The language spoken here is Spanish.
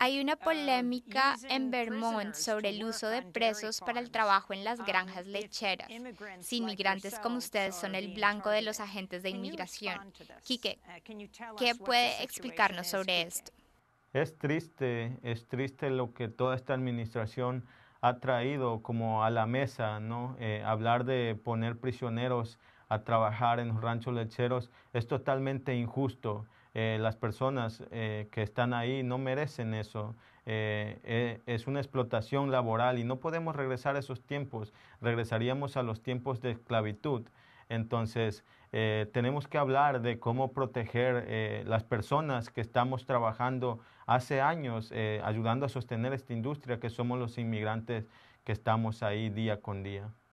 Hay una polémica en Vermont sobre el uso de presos para el trabajo en las granjas lecheras, si inmigrantes como ustedes son el blanco de los agentes de inmigración. Quique, ¿qué puede explicarnos sobre esto? Es triste lo que toda esta administración ha traído como a la mesa, ¿no? Hablar de poner prisioneros a trabajar en los ranchos lecheros es totalmente injusto. Las personas que están ahí no merecen eso. Es una explotación laboral y no podemos regresar a esos tiempos. Regresaríamos a los tiempos de esclavitud. Entonces, tenemos que hablar de cómo proteger las personas que estamos trabajando hace años, ayudando a sostener esta industria, que somos los inmigrantes que estamos ahí día con día.